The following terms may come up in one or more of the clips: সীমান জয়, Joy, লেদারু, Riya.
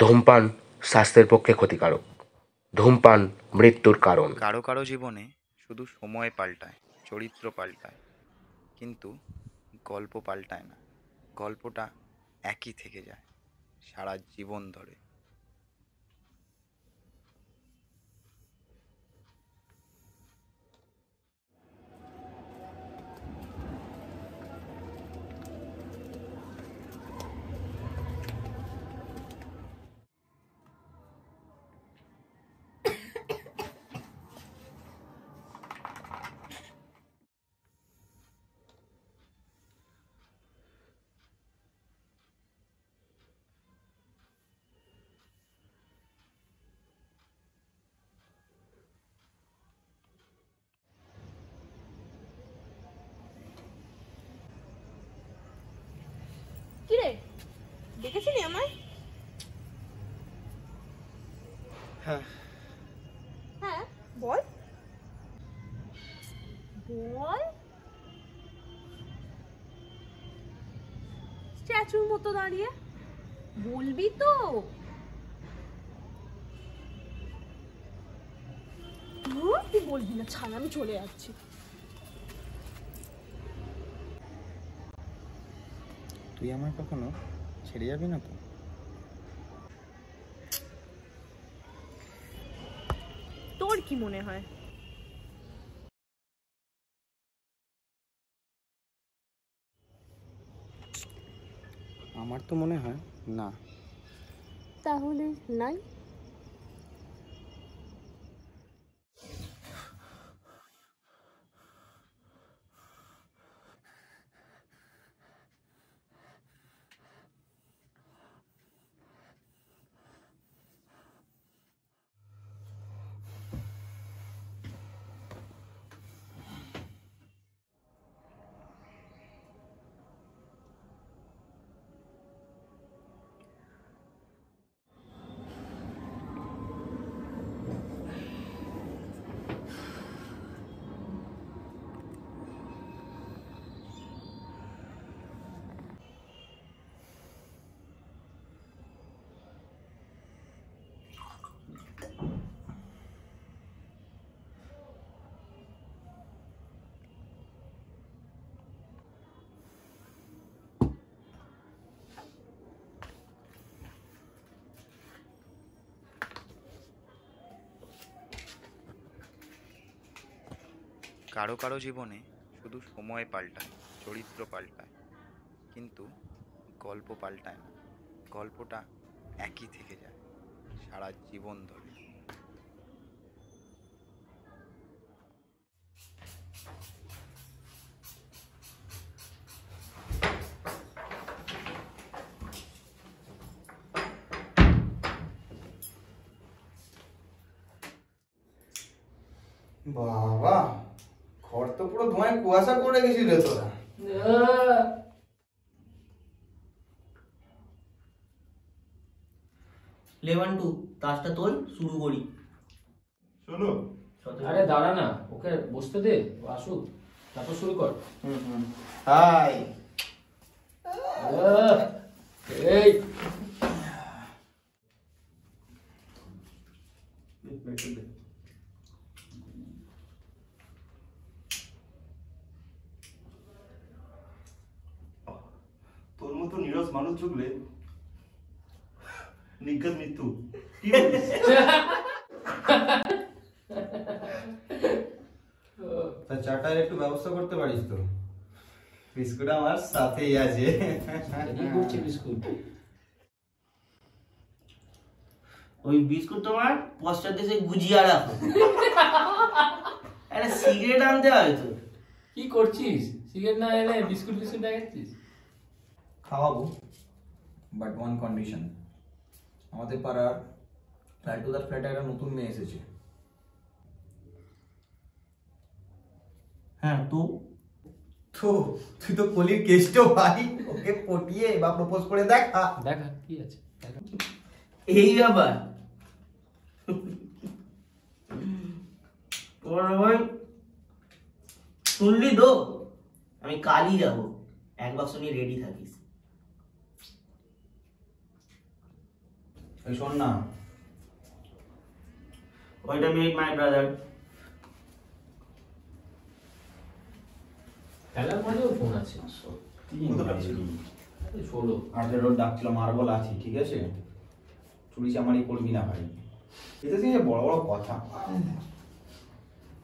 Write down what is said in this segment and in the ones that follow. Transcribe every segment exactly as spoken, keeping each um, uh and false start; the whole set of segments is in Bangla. ধূমপান স্বাস্থ্যের পক্ষে ক্ষতিকারক। ধূমপান মৃত্যুর কারণ। কারো কারো জীবনে শুধু সময় পাল্টায়, চরিত্র পাল্টায়, কিন্তু গল্প পাল্টায় না। গল্পটা একই থেকে যায় সারা জীবন ধরে। দেখেছিলি আমায়? হ্যাঁ হ্যাঁ বল বল। স্ট্যাচুর মতো দাঁড়িয়ে বলবি তো? তুই বলবি না, ছাড়, আমি চলে যাচ্ছি। তুই আমার কখনো ছেড়ে যাবি না তো? তোর কি মনে হয়? আমার তো মনে হয় না। তাহলে নাই? কারো কারো জীবনে শুধু সময় পাল্টায়, চরিত্র পাল্টায়, কিন্তু গল্প পাল্টায় না। গল্পটা একই থেকে যায় সারা জীবন ধরে। বাবা, ঘর তো পুরো ধোঁয়ায় কুয়াশা করে গেছি রে তোরা। লেভান্টু, কাজটা তোর শুরু করি। শোনো, আরে দাঁড়া না, ওকে বসতে দে, আসুক, তারপর শুরু কর। হুম হুম। হাই। এই তোর মতো নিরস মানুষ জুগলে নিজ্ঞাত মৃত্যু। তা চাটার একটু ব্যবস্থা করতে পারিস তো? বিস্কুট আমার সাথেই আছে। ওই বিস্কুট তোমার পশ্চাৎ দেশে গুজিয়া রাখো। আরে সিগারেট আনতে হয় তো? কি করছিস? সিগারেট না এনে বিস্কুট বিস্কুট দেখাচ্ছিস? খাওয়াবো, বাট ওয়ান কন্ডিশন। আমাদের পাড়ার লালটুদার ফ্ল্যাটে একটা নতুন মেয়ে এসেছে। হ্যাঁ তো তো তুই তো কলির কেষ্ট ভাই, ওকে পটিয়ে বা প্রপোজ করে দেখা দেখা কি আছে। এই ব্যাপার তোর ভাই শুনলি তো? আমি কালই যাবো, এক বাক্স নিয়ে রেডি থাকিস। শোন না, wait a minute my brother. Hello মানে ফোন আছে সত্যি কত আছে এই ষোলো আজকে রোড ডাকছিল মারবল আছে ঠিক আছে চুরি চামারি করবি না ভাই এটা যে বড় বড় কথা।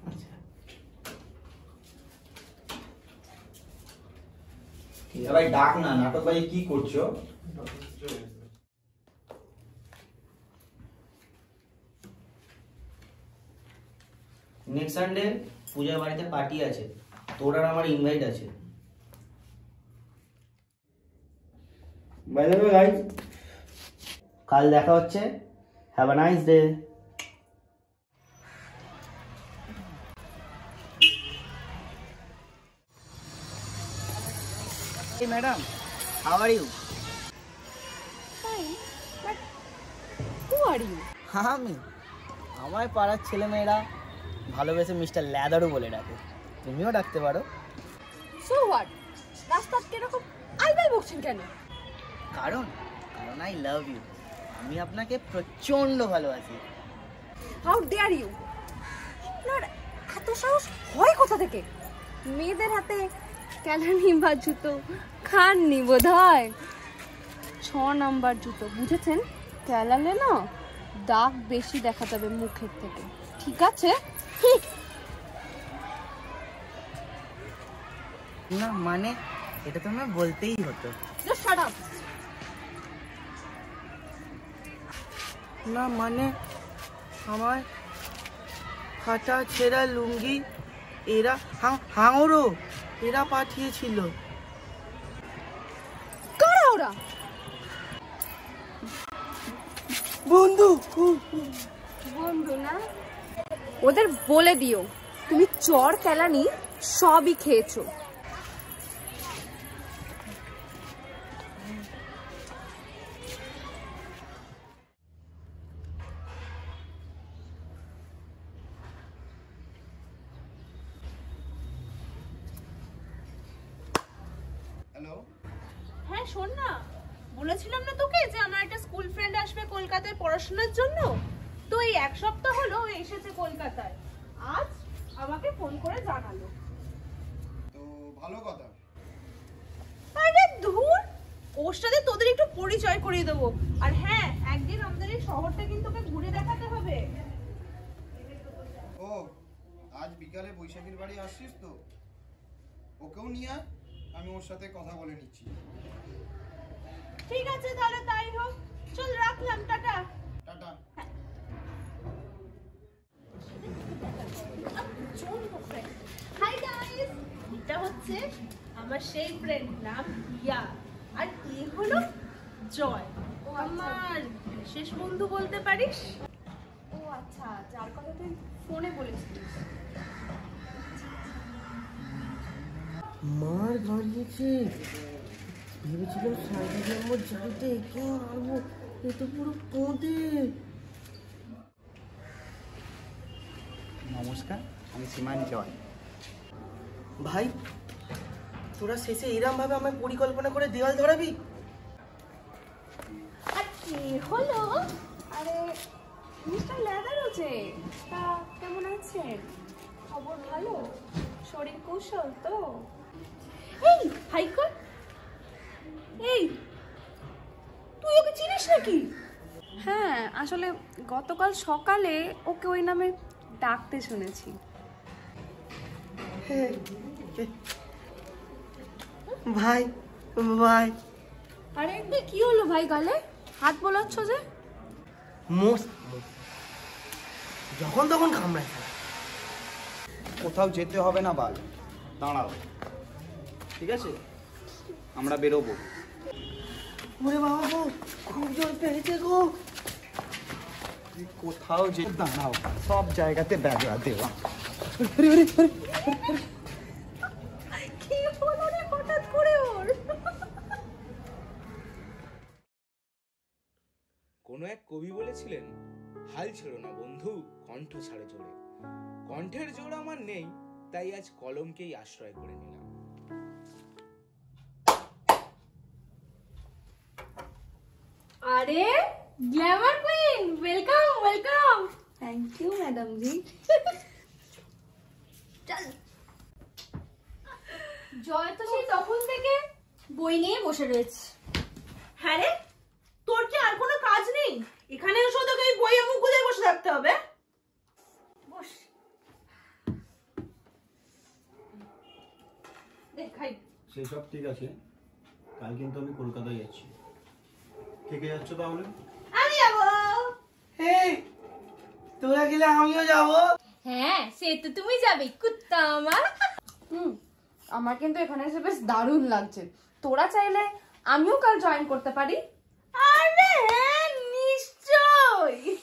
আচ্ছা কি ভাই ডাক না নাটক ভাই কি করছো? नेक्स्ट संडे पूजा बाड़ीते पार्टी आछे तोर आर आमार इनवाइट आछे। बाय द वे गाइस कल देखा होच्छे, have a nice day. Hey madam, how are you? Fine, but who are you? हाँ मैं हमारे पारा छेले मेरा ভালোবেসে मिस्टर লেদারু বলে ডাকে, তুমিও ডাকতে পারো। সো হোয়াট, রাস্তা এরকম আইবাই বকছেন কেন? কারণ কারণ আই লাভ ইউ, আমি আপনাকে প্রচন্ড ভালোবাসি। হাউ ডেয়ার ইউ, আপনার এত সাহস হয় কোথা থেকে? মেয়েদের হাতে ক্যালানি বা জুতো খাননি বোধহয়, ছ নাম্বার জুতো বুঝেছেন, ক্যালালে না দাগ বেশি দেখা যাবে মুখের থেকে, ঠিক আছে? ना माने ये तो मैं बोलते ही होता। Just shut up. ना माने हमारे फाटा छेड़ा लुंगी एरा हाँ हांगोरो एरा पाठिये छिलो। करा ओरा। बंदू बंदू ना ওদের বলে দিও তুমি চোর কেলানি সবই খেয়েছো। হ্যালো, হ্যাঁ শোন না, বলেছিলাম না তোকে যে আমার একটা স্কুল ফ্রেন্ড আসবে কলকাতায় পড়াশোনার জন্য, তো এই এক সপ্তাহ হলো এসেছে কলকাতায়, আজ আমাকে ফোন করে জানালো। তো ভালো কথা। আরে ধুর, ওর সাথে তোদের একটু পরিচয় করিয়ে দেব। আর হ্যাঁ, একদিন আমাদের এই শহরটা কিন্তু ওকে ঘুরে দেখাতে হবে। ও আজ বিকালে বৈশাখীর বাড়ি আসছিস তো? ওকেও নিয়ে আয়, আমি ওর সাথে কথা বলে নিচ্ছি। ঠিক আছে তাহলে তাই হোক, চল রাখলাম, টাটা। টাটা। Hi guys, এটা হচ্ছে আমার সেই ফ্রেন্ড নাম রিয়া, আর এই হলো জয়, ও আমার শেষ বন্ধু বলতে পারিস। ও আচ্ছা, যার কথা তুই ফোনে বলেছিস। মার ধরিয়েছে, ভেবেছিলাম সাইডে নম্বর যাইতে একে মারবো, এ তো পুরো কোঁদে। নমস্কার, আমি সীমান জয়। ভাই তোরা শেষে এরম ভাবে আমার পরিকল্পনা করে দেওয়াল ধরাবি? আচ্ছা হলো, আরে মিস্টার লেদারু যে, তা কেমন আছেন? খবর ভালো, শরীর কুশল তো? এই হাইকোর্ট, এই তুই ওকে চিনিস নাকি? হ্যাঁ, আসলে গতকাল সকালে ওকে ওই নামে ডাকতে শুনেছি। ভাই ভাই, আরে এতে কি হলো ভাই, গালে হাত বোলাচ্ছ যে? মোস যখন তখন কামড়ায়। কোথাও যেতে হবে না ভাই, দাঁড়াও, ঠিক আছে আমরা বেরোবো। ওরে বাবা গো, খুব জল পেয়েছে গো। কোথাও যেতে দাঁড়াও, সব জায়গাতে ব্যাগরা দেওয়া। আরে আরে আরে কি হলো রে হঠাৎ করে ওর? কোন এক কবি বলেছিলেন, হাল ছেড়ো না বন্ধু কণ্ঠ ছাড়ে জোরে, কণ্ঠের জোর আমার নেই তাই আজ কলমকেই আশ্রয় করে নিলাম। আরে glamour queen, welcome welcome. Thank you madam ji. चल জয় তো সেই তখন থেকে বই নিয়ে বসে রয়েছে। হ্যাঁ রে, তোর কি আর কোনো কাজ নেই? এখানে এসে তো তুই বইয়ে মুখ গুজে বসে থাকতে হবে। বস দেখাই। সেসব ঠিক আছে, কাল কিন্তু আমি কলকাতায় যাচ্ছি। থেকে যাচ্ছ তাহলে? আমি যাব। এই তোরা গেলে আমিও যাব। হ্যাঁ সে তো তুমি যাবে কুত্তা আমার। হুম আমার কিন্তু এখানে এসে বেশ দারুণ লাগছে। তোরা চাইলে আমিও কাল জয়েন করতে পারি। আরে হ্যাঁ নিশ্চয়ই।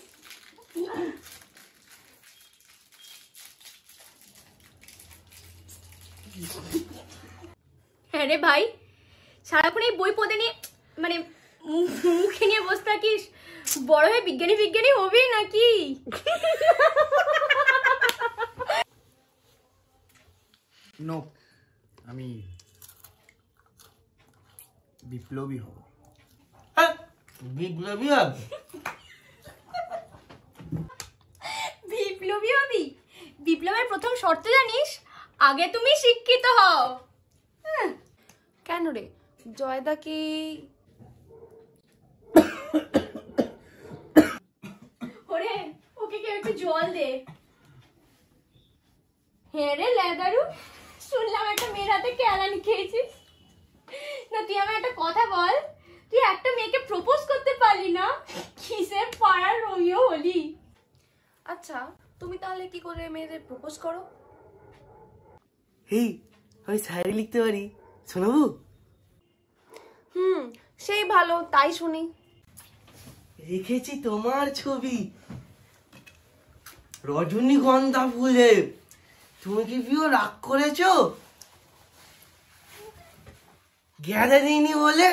হ্যাঁ রে ভাই, সারাক্ষণ এই বই পড়ে নিয়ে মানে মুখে নিয়ে বসে থাকিস। বড় হয়ে বিজ্ঞানী বিজ্ঞানী হবি নাকি? নো, আমি বিপ্লবী হব। বিপ্লবী হবি? বিপ্লবী হবি? বিপ্লবের প্রথম শর্ত জানিস? আগে তুমি শিক্ষিত হও। কেন রে জয়দা কি ওরে ওকে কেউ একটু জল দে। হ্যাঁ রে লেদারু, শুনলাম একটা মেয়ের হাতে কেলানি খেয়েছিস। না তুই আমার একটা কথা বল, তুই একটা মেয়েকে প্রপোজ করতে পারলি না, কিসের পাড়ার রোমিও হলি? আচ্ছা তুমি তাহলে কি করে মেয়েদের প্রপোজ করো? হেই আমি শায়রি লিখতে পারি, শোনাবো? হুম সেই ভালো, তাই শুনি। রেখেছি তোমার ছবি রজনীগন্ধা ফুলে, তুমি কি বিয়ে রাগ করেছো? গ্যাদারিনি বলে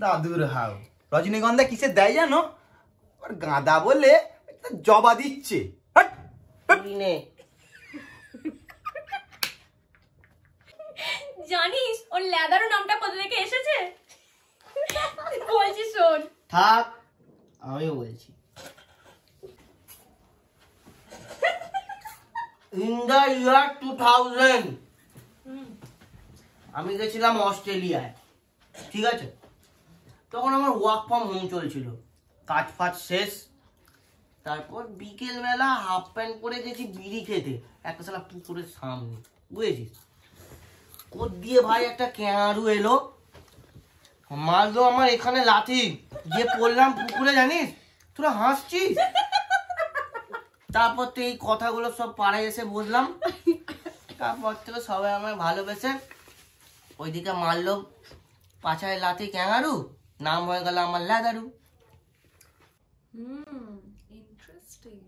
দাদুর হাও। রজনীগন্ধা কিসে দেয় জানো? আর গাঁদা বলে একটা জবা দিচ্ছে। জানিস ওর লেদারু নামটা কোথা থেকে এসেছে? বলছি শোন। থাক আমিও বলছি। In the year two thousand আমি গেছিলাম অস্ট্রেলিয়ায়, ঠিক আছে? তখন আমার ওয়ার্ক ফ্রম হোম চলছিল, কাজ ফাজ শেষ। তারপর বিকেলবেলা হাফ প্যান্ট পরে গেছি বিড়ি খেতে একটা সালা পুকুরের সামনে, বুঝেছিস? কোথ দিয়ে ভাই একটা ক্যাঙারু এলো, মারলো আমার এখানে লাথি, যে পড়লাম পুকুরে। জানিস তোরা হাসছিস। তারপর তো এই কথাগুলো সব পাড়ায় এসে বললাম। তারপর থেকে সবাই আমার ভালোবেসে। ওইদিকে মারলো পাছায় লাথি ক্যাঙারু, নাম হয়ে গেল আমার লেদারু। হুম ইন্টারেস্টিং।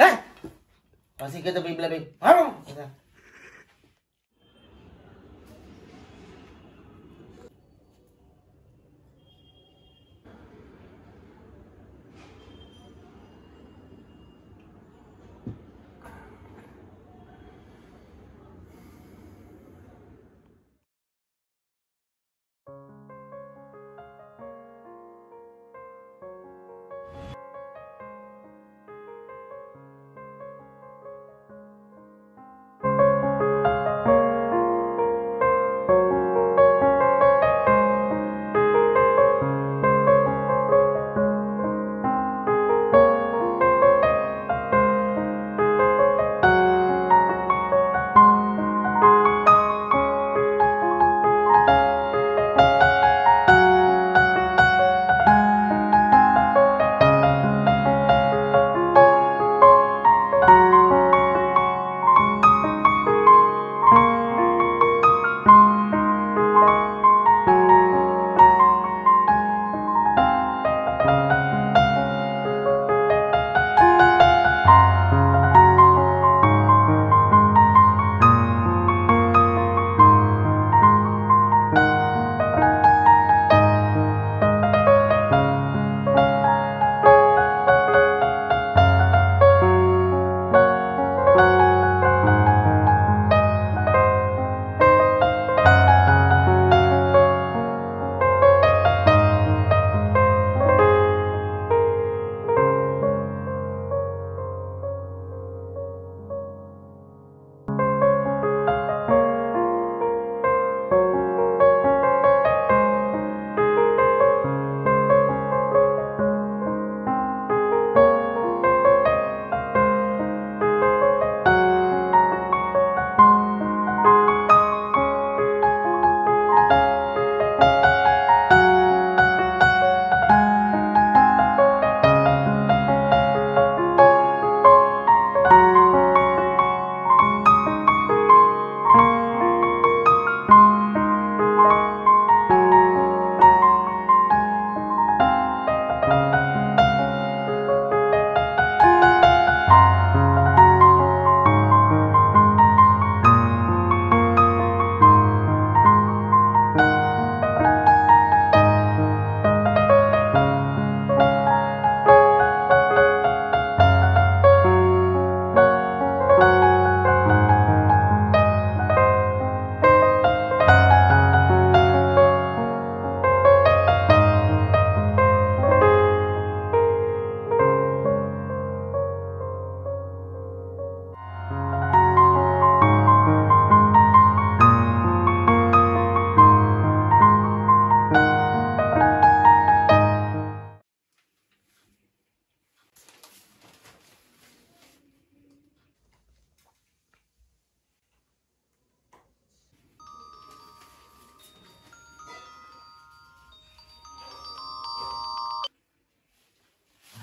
হ্যাঁ আসিকে তো বিপ্লবী। হ্যাঁ you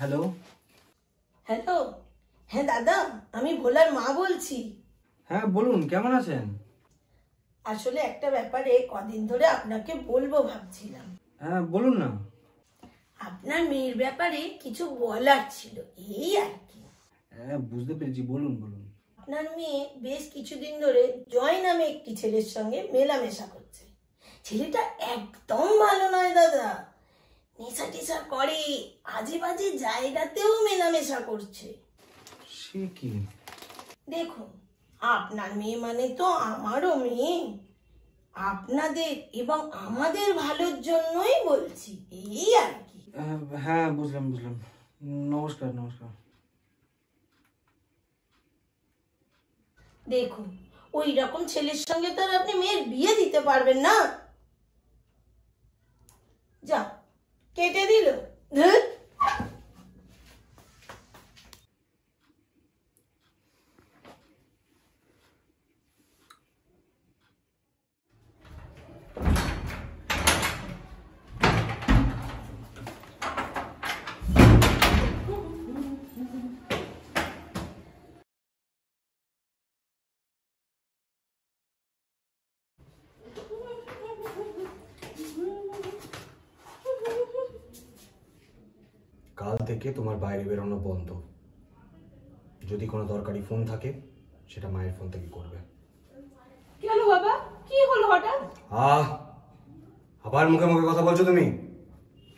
हेलो हेलो हाँ दादा हमें भोलार माँ बोल ची हाँ बोलूँ क्या मना चेन आशुले एक टा व्यापार एक और दिन थोड़े आपना के बोल बो भाग चिला हाँ बोलूँ ना आपना मेर व्यापार एक किचु बोला चिलो ये यार की हाँ बुझते पर जी बोलूँ बोलूँ आपना में बेस किचु दिन थोड़े जॉइन हमें एक किचेले संगे मेला में शाकुचे चिलेटा एकदम मालूम है दादा निशा टीशा कोड़ी आजी बाजी जाएगा ते वो मेला में शाकुचे शेकी देखो आपना में माने तो आमारो में आपना देर एवं आमादेर भालोर जोन्नो ही बोलছি এই আর কি হ্যাঁ বুঝলাম বুঝলাম নমস্কার নমস্কার দেখো ওই রকম ছেলের সঙ্গে তো আপনি মেয়ের বিয়ে দিতে পারবেন না যা কেটে দিল ধুর কাল থেকে তোমার বাইরে বেরোনো বন্ধ যদি কোনো দরকারি ফোন থাকে সেটা মায়ের ফোন থেকে করবে কি হলো বাবা কি হলো হঠাৎ আহ আবার মুখে মুখে কথা বলছো তুমি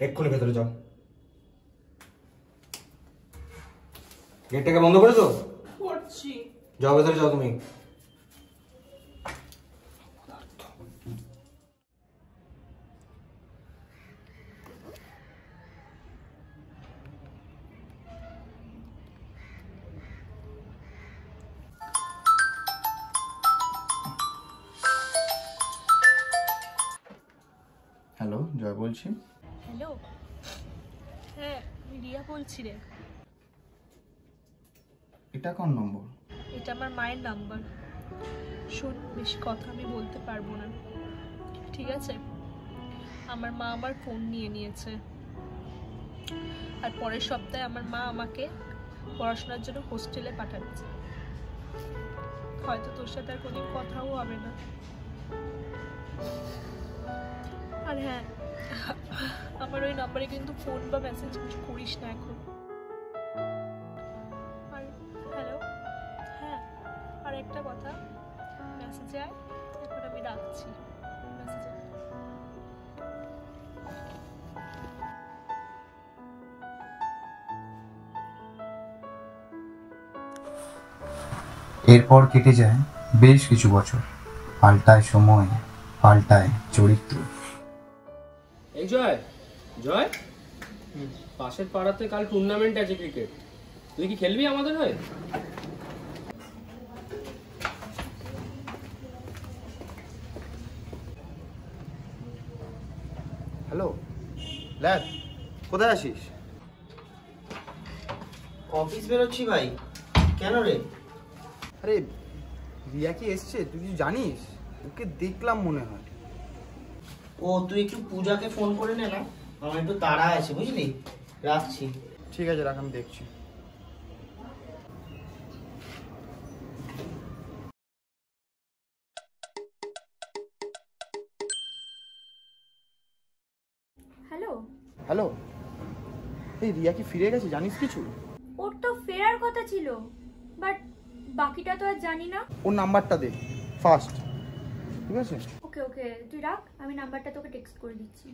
এক্ষুনি ভেতরে যাও গেটটাকে বন্ধ করেছো করছি যাও ভেতরে যাও তুমি हेलो जय बोल ची हेलो है रिया बोल ची रे इटा कौन नंबर इटा मर माइन नंबर शूट बिश कथा मैं बोलते पार बोना ठीक है चे अमर माँ अमर फोन नहीं नहीं है चे और पौरे शब्द है अमर माँ अमा के पौरशना जरूर हॉस्टले पाठन चे खाए तो तुष्ट तेरे को नहीं कथा हुआ मेरा अरे हाँ, हमारे वही नंबर है किंतु फोन पर मैसेज कुछ कोरिश ना करो। और हेलो, हाँ, और एक टा बात है, मैसेज आए, एक बार अभी रात ची, मैसेज आए। एयरपोर्ट किटे जाए, बेश किचु बच्चों, पाल्टा शोमो है, पाल्टा है, चोरी तू। एक जॉय, जॉय, पासेर पाराते काल टूर्नामेंट है जी क्रिकेट, तू ये की खेल भी आमादन है? हेलो, लैड, कोदा आशीष? ऑफिस में रोची भाई, क्या नो रे? अरे, रिया की ऐसे, तू जो जानी, उसके देखला मुने हैं। ओ तू एक पूजा के फोन करे ने ना हमें तो तारा आछे बुझली राखछी ठीक है राख हम देखछी हेलो हेलो ए रिया की फिरे गेছে জানিস কিছু ওর তো ফেরার কথা ছিল বাট বাকিটা তো আর জানি না ও নাম্বারটা দে ফাস্ট ঠিক আছে ओके ओके তুই রাখ আমি নাম্বারটা তোকে টেক্সট করে দিচ্ছি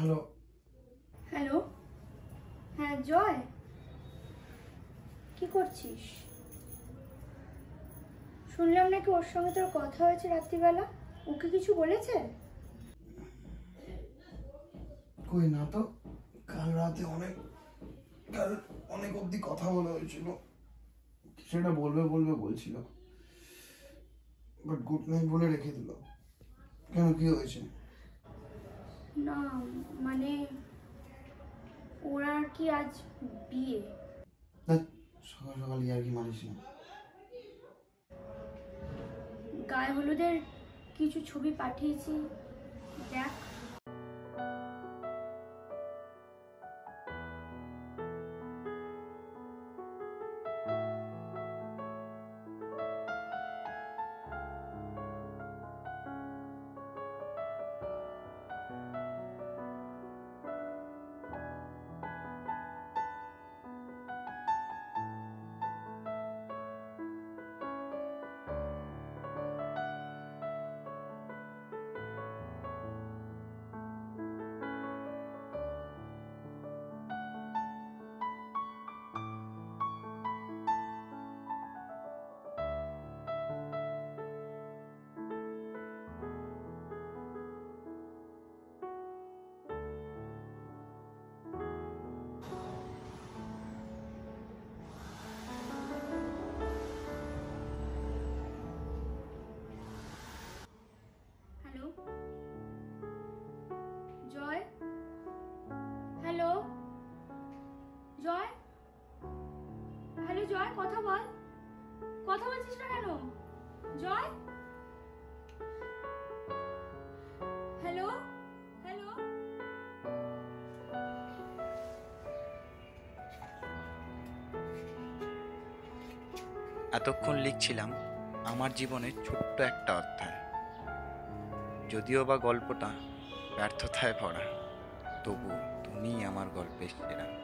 हेलो हेलो हाँ जॉय की करछिस सुनलाम नाकि ओर संगे तोर कथा होयेछे रात्रि बेला ओके किछु बोलेछे कोई ना तो কাল রাতে অনেক কাল অনেক অবধি কথা বলা হয়েছিল, সেটা বলবে বলবে বলছিল, বাট গুড নাইট বলে রেখে দিল। কেন, কি হয়েছে? না মানে ওরা কি আজ বিয়ে? সকাল সকাল ইয়ার কি মানিস না, গায়ে হলুদের কিছু ছবি পাঠিয়েছি দেখ। জয় কথা বল, কথা বলছিস না কেন? Joy, hello hello. এতক্ষণ লিখছিলাম আমার জীবনের ছোট্ট একটা অধ্যায়, যদিও বা গল্পটা ব্যর্থতায় ভরা, তবু তুমি আমার গল্পের সেরা।